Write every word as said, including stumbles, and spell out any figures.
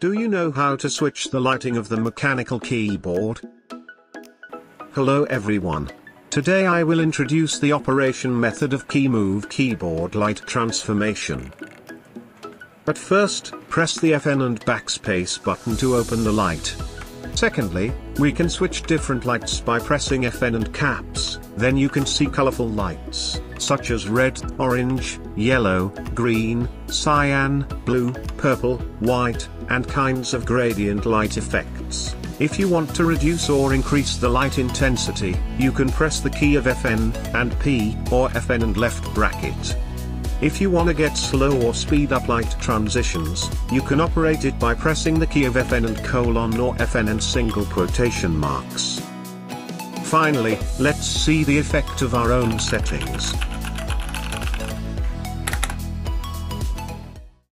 Do you know how to switch the lighting of the mechanical keyboard? Hello everyone. Today I will introduce the operation method of KeyMove keyboard light transformation. At first, press the F N and backspace button to open the light. Secondly, we can switch different lights by pressing F N and caps, then you can see colorful lights, such as red, orange, yellow, green, cyan, blue, purple, white, and kinds of gradient light effects. If you want to reduce or increase the light intensity, you can press the key of F N and P, or F N and left bracket. If you want to get slow or speed up light transitions, you can operate it by pressing the key of F N and colon or F N and single quotation marks. Finally, let's see the effect of our own settings.